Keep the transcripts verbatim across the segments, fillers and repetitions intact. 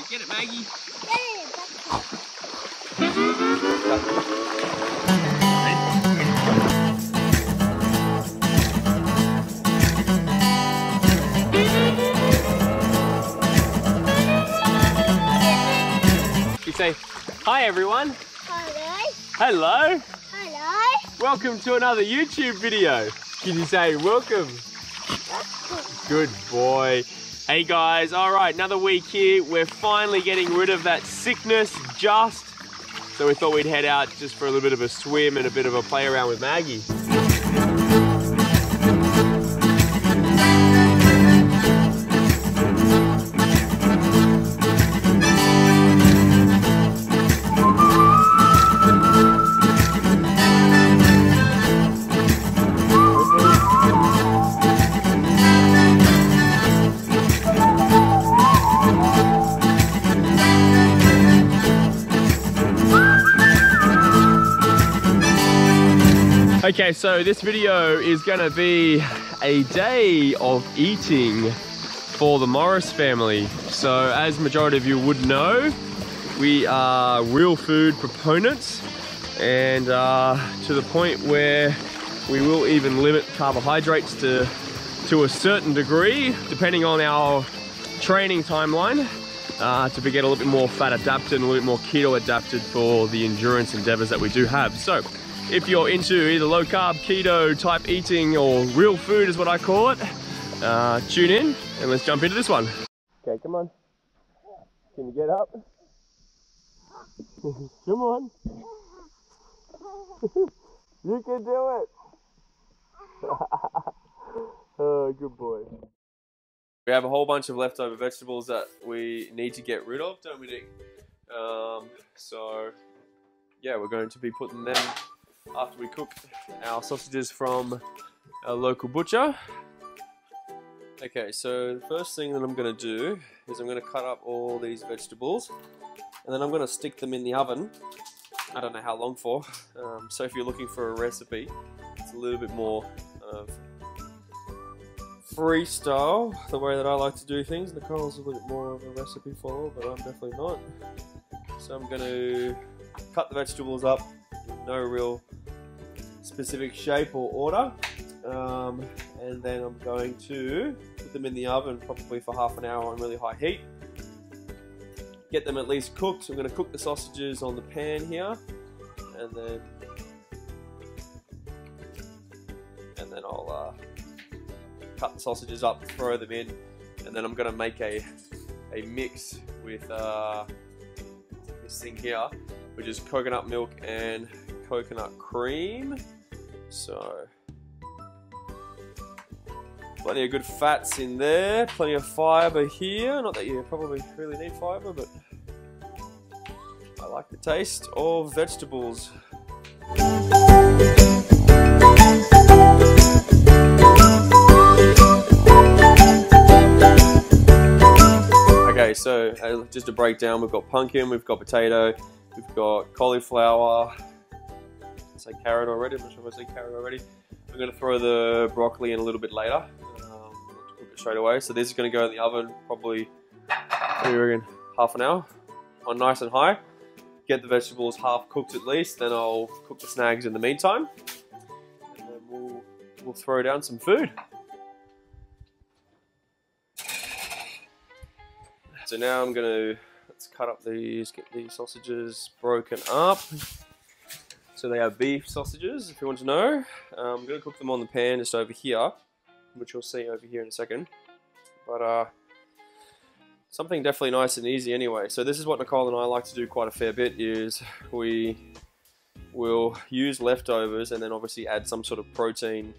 right, get it, Maggie. Get it, Bucky. You say, hi everyone. Hello. Hello. Hello. Welcome to another YouTube video. Can you say welcome? Good boy. Hey guys, all right, another week here. We're finally getting rid of that sickness just. So we thought we'd head out just for a little bit of a swim and a bit of a play around with Maggie. Okay, so this video is gonna be a day of eating for the Morris family. So as majority of you would know, we are real food proponents, and uh, to the point where we will even limit carbohydrates to, to a certain degree, depending on our training timeline, uh, to get a little bit more fat adapted and a little bit more keto adapted for the endurance endeavors that we do have. So, if you're into either low carb, keto type eating or real food is what I call it, uh, tune in and let's jump into this one. Okay, come on. Can you get up? Come on. You can do it. Oh, good boy. We have a whole bunch of leftover vegetables that we need to get rid of, don't we, Nick? Um, so, yeah, we're going to be putting them after we cook our sausages from a local butcher. Okay, so the first thing that I'm going to do is I'm going to cut up all these vegetables and then I'm going to stick them in the oven. I don't know how long for, um, so if you're looking for a recipe, it's a little bit more uh, freestyle, the way that I like to do things. Nicole's a little bit more of a recipe follower, but I'm definitely not. So I'm going to cut the vegetables up, no real specific shape or order, um, and then I'm going to put them in the oven probably for half an hour on really high heat, get them at least cooked. I'm going to cook the sausages on the pan here, and then and then I'll uh, cut the sausages up, throw them in, and then I'm going to make a, a mix with uh, this thing here, which is coconut milk and coconut cream. So, plenty of good fats in there, plenty of fiber here. Not that you probably really need fiber, but I like the taste of vegetables. Okay, so just to break down, we've got pumpkin, we've got potato, we've got cauliflower. I say carrot already. I'm not sure if I said carrot already. I'm going to throw the broccoli in a little bit later. Um, cook it straight away. So this is going to go in the oven probably, what do you reckon, half an hour on nice and high. Get the vegetables half cooked at least. Then I'll cook the snags in the meantime, and then we'll we'll throw down some food. So now I'm going to. Let's cut up these, get these sausages broken up. So they are beef sausages, if you want to know. Um, I'm going to cook them on the pan just over here, which you'll see over here in a second. But uh, something definitely nice and easy anyway. So this is what Nicole and I like to do quite a fair bit, is we will use leftovers and then obviously add some sort of protein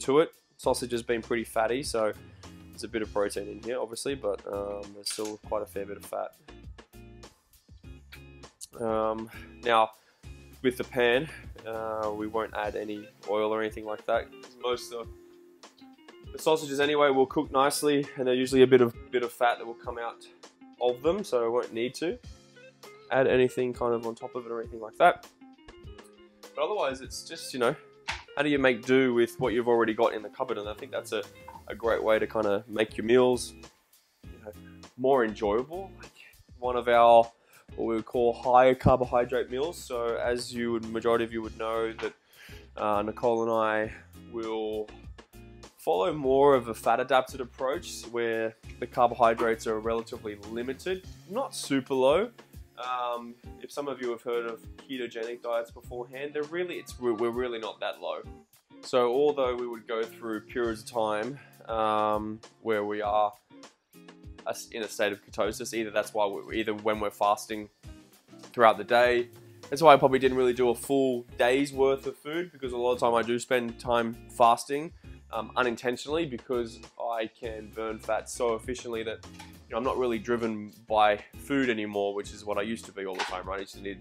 to it. Sausage has been pretty fatty, so there's a bit of protein in here obviously, but um, there's still quite a fair bit of fat. Um, now, with the pan, uh, we won't add any oil or anything like that. Most of the sausages, anyway, will cook nicely, and they're usually a bit of bit of fat that will come out of them, so I won't need to add anything kind of on top of it or anything like that. But otherwise, it's just, you know, how do you make do with what you've already got in the cupboard? And I think that's a, a great way to kind of make your meals, you know, more enjoyable. one of our what we would call higher carbohydrate meals. So as you would, majority of you would know that uh, Nicole and I will follow more of a fat adapted approach where the carbohydrates are relatively limited, not super low. Um, if some of you have heard of ketogenic diets beforehand, they're really, it's, we're really not that low. So although we would go through periods of time um, where we are in a state of ketosis, either that's why we're, either when we're fasting throughout the day, that's why I probably didn't really do a full day's worth of food, because a lot of time I do spend time fasting um, unintentionally, because I can burn fat so efficiently that, you know, I'm not really driven by food anymore, which is what I used to be all the time, right? I just need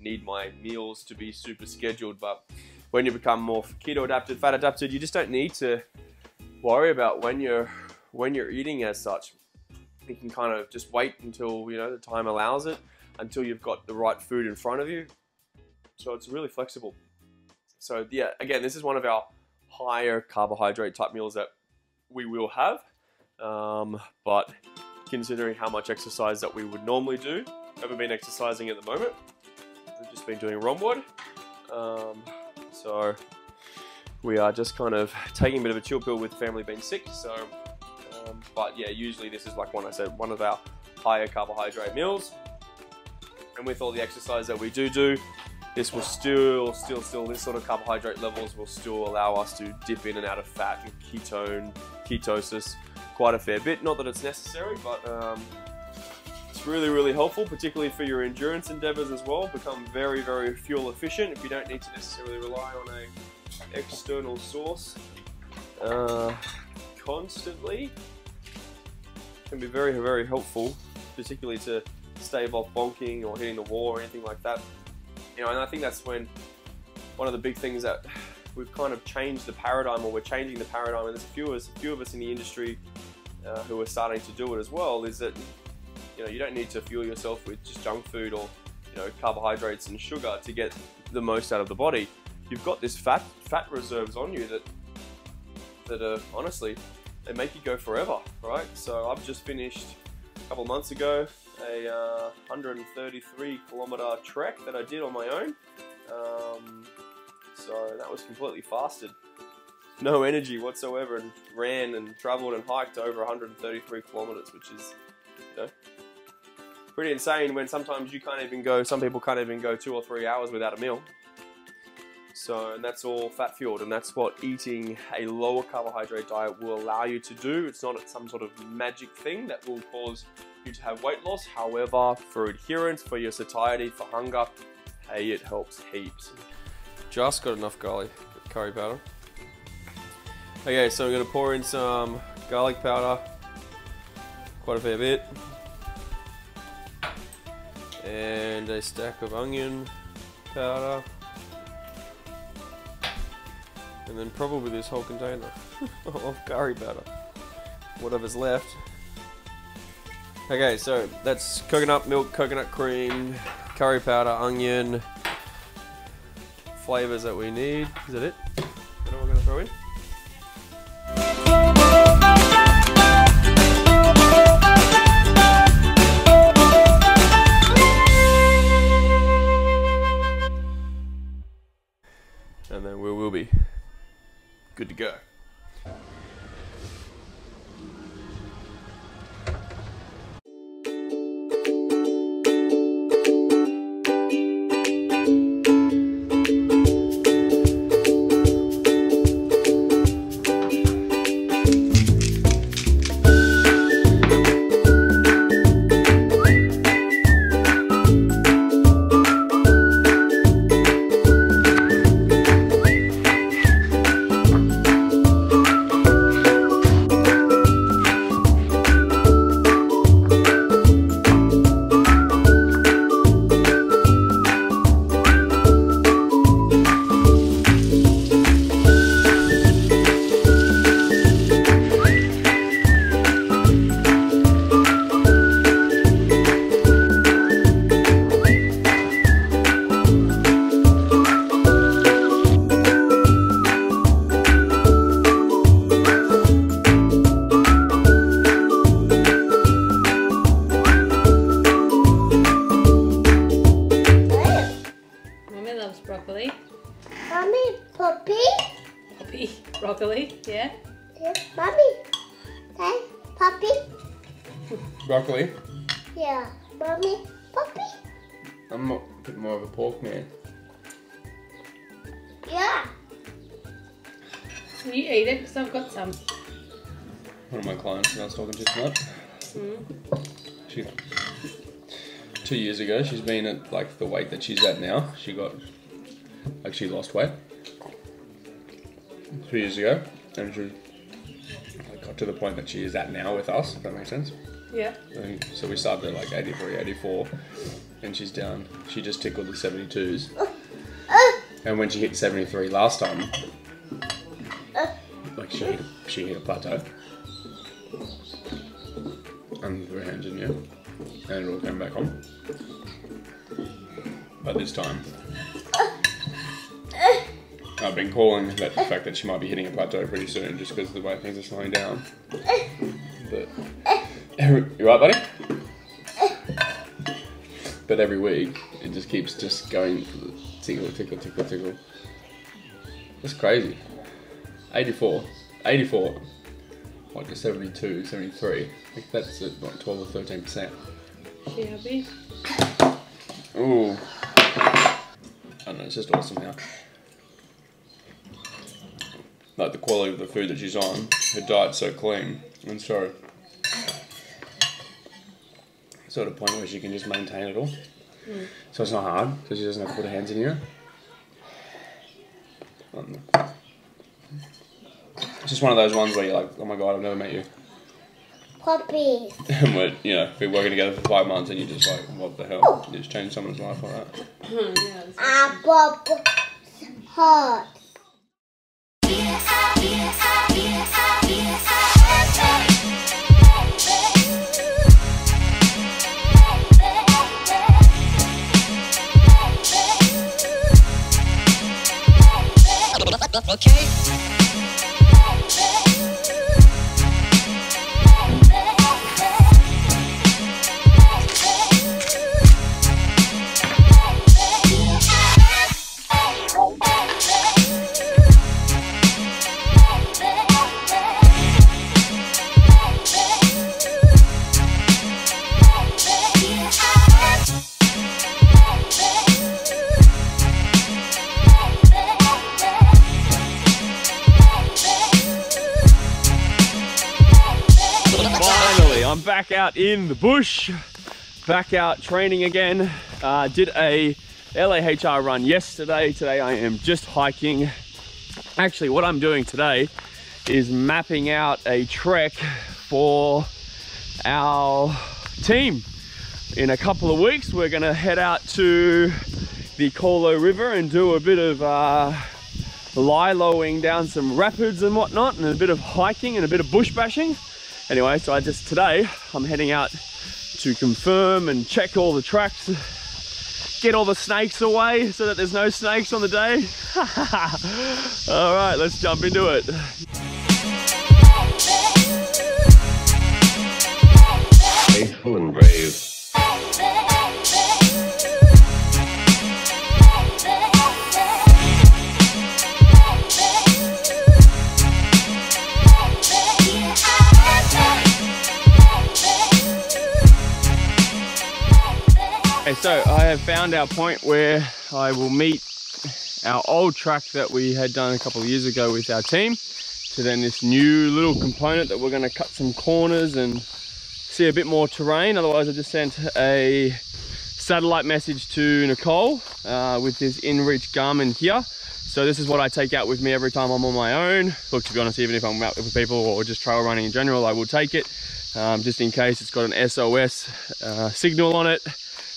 need my meals to be super scheduled. But when you become more keto adapted, fat adapted, you just don't need to worry about when you're when you're eating as such. You can kind of just wait until, you know, the time allows it, until you've got the right food in front of you. So it's really flexible. So yeah, again, this is one of our higher carbohydrate type meals that we will have. Um, but considering how much exercise that we would normally do, haven't been exercising at the moment. We've just been doing ROMWOD. Um, so we are just kind of taking a bit of a chill pill with family being sick. So. Um, but yeah, usually this is like one I said, one of our higher carbohydrate meals. And with all the exercise that we do do, this will still, still, still, this sort of carbohydrate levels will still allow us to dip in and out of fat and ketone, ketosis quite a fair bit. Not that it's necessary, but um, it's really, really helpful, particularly for your endurance endeavors as well. Become very, very fuel efficient if you don't need to necessarily rely on an external source uh, constantly. Can be very, very helpful, particularly to stave off bonking or hitting the wall or anything like that. You know, and I think that's when one of the big things that we've kind of changed the paradigm, or we're changing the paradigm, and there's a few of us, a few of us in the industry uh, who are starting to do it as well, is that, you know, you don't need to fuel yourself with just junk food or, you know, carbohydrates and sugar to get the most out of the body. You've got this fat, fat reserves on you that, that are honestly, they make you go forever, right? So I've just finished a couple months ago a uh, one hundred thirty-three kilometer trek that I did on my own. Um, so that was completely fasted, no energy whatsoever, and ran and traveled and hiked over one hundred thirty-three kilometers, which is, you know, pretty insane. When sometimes you can't even go, some people can't even go two or three hours without a meal. So, and that's all fat fueled, and that's what eating a lower carbohydrate diet will allow you to do. It's not some sort of magic thing that will cause you to have weight loss. However, for adherence, for your satiety, for hunger, hey, it helps heaps. Just got enough garlic curry powder. Okay, so I'm gonna pour in some garlic powder, quite a fair bit, and a stack of onion powder. And then probably this whole container of curry powder, whatever's left. Okay, so that's coconut milk, coconut cream, curry powder, onion, flavors that we need. Is that it? Is that all we're gonna throw in? And then we will be good to go. broccoli. Mommy, puppy. Puppy, broccoli, yeah. yeah. Mommy, hey, puppy. Broccoli. Yeah, mommy, puppy. I'm a bit more of a pork man. Yeah. You eat it because I've got some. One of my clients that I was talking to tonight. Mm. She, two years ago, she's been at like the weight that she's at now. She got, like she lost weight two years ago, and she like, got to the point that she is at now with us. If that makes sense. Yeah. And so we started at like eighty-three, eighty-four, and she's down. She just tickled the seventy-twos. And when she hit seventy-three last time, like she hit, she hit a plateau. And we were handed, yeah, and it all came back on. But this time, I've been calling that the fact that she might be hitting a plateau pretty soon, just because of the way things are slowing down. But every, you right, buddy? But every week, it just keeps just going. Tickle, tickle, tickle, tickle. That's crazy. eighty-four, eighty-four, like a seventy-two, seventy-three. I think that's at like twelve or thirteen percent. She happy? Ooh. I don't know, it's just awesome now. Like the quality of the food that she's on, her diet's so clean and so sort of point where she can just maintain it all. Mm. So it's not hard, because she doesn't have to put her hands in here. Um, it's just one of those ones where you're like, oh my god, I've never met you. Puppy. And we're, you know, we're working together for five months and you're just like, what the hell? You just changed someone's life like that. Ah, Bob's heart. Okay. Back out in the bush, back out training again. Uh, did a L A H R run yesterday. Today I am just hiking. Actually, what I'm doing today is mapping out a trek for our team. In a couple of weeks, we're gonna head out to the Colo River and do a bit of uh, liloing down some rapids and whatnot, and a bit of hiking and a bit of bush bashing. Anyway, so I just, today, I'm heading out to confirm and check all the tracks, get all the snakes away so that there's no snakes on the day. All right, let's jump into it. Faithful and brave. So I have found our point where I will meet our old track that we had done a couple of years ago with our team, to then this new little component that we're going to cut some corners and see a bit more terrain. Otherwise I just sent a satellite message to Nicole uh, with this in-reach Garmin here. So this is what I take out with me every time I'm on my own. Look, to be honest, even if I'm out with people or just trail running in general, I will take it um, just in case it's got an S O S uh, signal on it.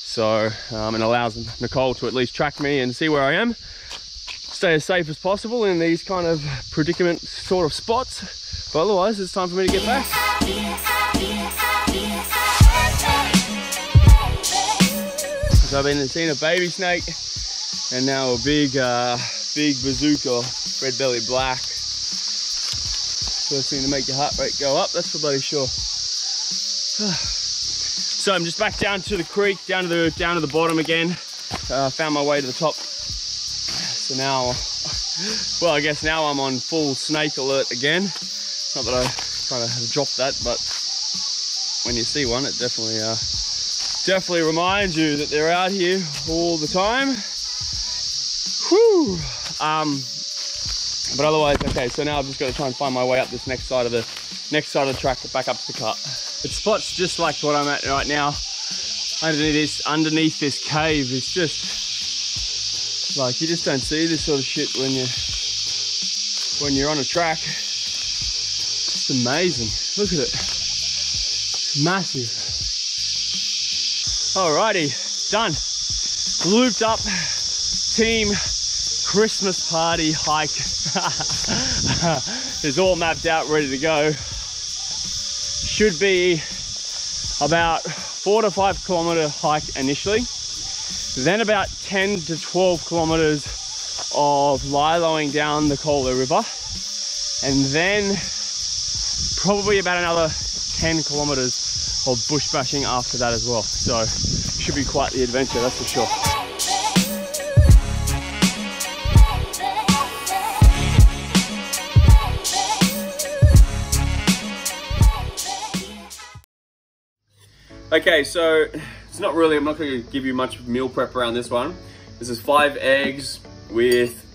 So um, it allows Nicole to at least track me and see where I am. Stay as safe as possible in these kind of predicament sort of spots. But otherwise, it's time for me to get back. So I've been seeing a baby snake and now a big, uh, big bazooka, red-bellied black. First thing to make your heart rate go up, that's for bloody sure. So I'm just back down to the creek, down to the down to the bottom again. Uh, found my way to the top. So now, well, I guess now I'm on full snake alert again. Not that I kind of have dropped that, but when you see one, it definitely, uh, definitely reminds you that they're out here all the time. Whew. Um, but otherwise, okay, so now I've just got to try and find my way up this next side of the next side of the track back up to the cut. It's spots just like what I'm at right now. Underneath this, underneath this cave, it's just like you just don't see this sort of shit when you when you're on a track. It's amazing. Look at it, massive. Alrighty, done. Looped up, team Christmas party hike. It's all mapped out, ready to go. Should be about four to five kilometer hike initially, then about ten to twelve kilometers of liloing down the Colo River, and then probably about another ten kilometers of bush bashing after that as well. So should be quite the adventure, that's for sure. Okay, so it's not really, I'm not going to give you much meal prep around this one. This is five eggs with,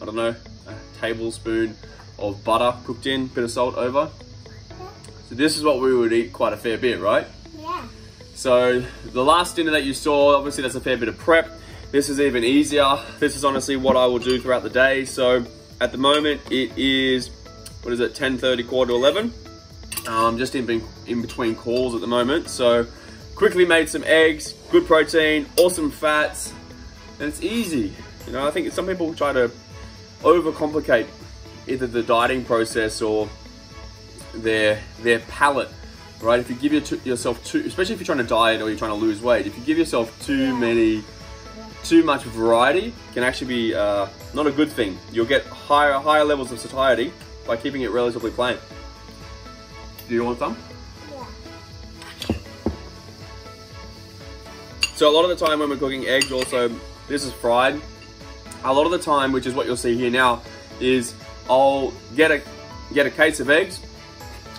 I don't know, a tablespoon of butter cooked in, bit of salt over. So this is what we would eat quite a fair bit, right? Yeah. So the last dinner that you saw, obviously that's a fair bit of prep. This is even easier. This is honestly what I will do throughout the day. So at the moment it is, what is it, ten thirty, quarter to eleven. Um, just in, in between calls at the moment, so quickly made some eggs, good protein, awesome fats, and it's easy. You know, I think some people try to overcomplicate either the dieting process or their their palate, right? If you give your t yourself too, especially if you're trying to diet or you're trying to lose weight, if you give yourself too many, too much variety, it can actually be uh, not a good thing. You'll get higher higher levels of satiety by keeping it relatively plain. Do you want some? Yeah. So a lot of the time when we're cooking eggs, also, this is fried. A lot of the time, which is what you'll see here now, is I'll get a, get a case of eggs,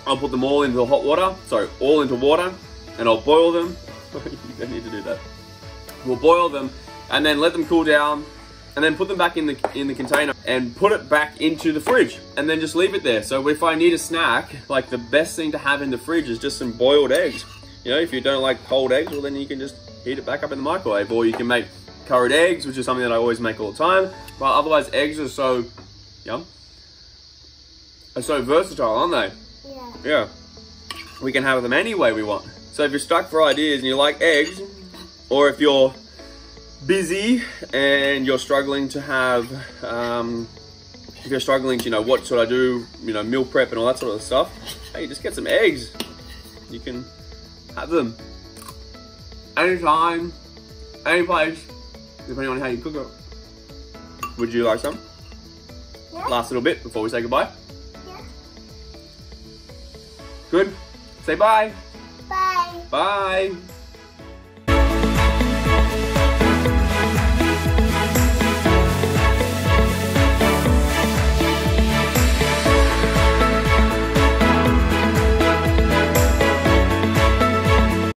I'll put them all into the hot water, sorry, all into water, and I'll boil them. You don't need to do that. We'll boil them, and then let them cool down, and then put them back in the, in the container and put it back into the fridge and then just leave it there. So if I need a snack, like the best thing to have in the fridge is just some boiled eggs. You know, if you don't like cold eggs, well then you can just heat it back up in the microwave, or you can make curried eggs, which is something that I always make all the time. But otherwise, eggs are so, yum, are so versatile, aren't they? Yeah. Yeah. We can have them any way we want. So if you're stuck for ideas and you like eggs, or if you're busy and you're struggling to have, um, if you're struggling to, you know, what should I do, you know, meal prep and all that sort of stuff, hey, just get some eggs. You can have them anytime, any place, depending on how you cook it. Would you like some? Yeah. Last little bit before we say goodbye? Yeah. Good? Say bye. Bye. Bye.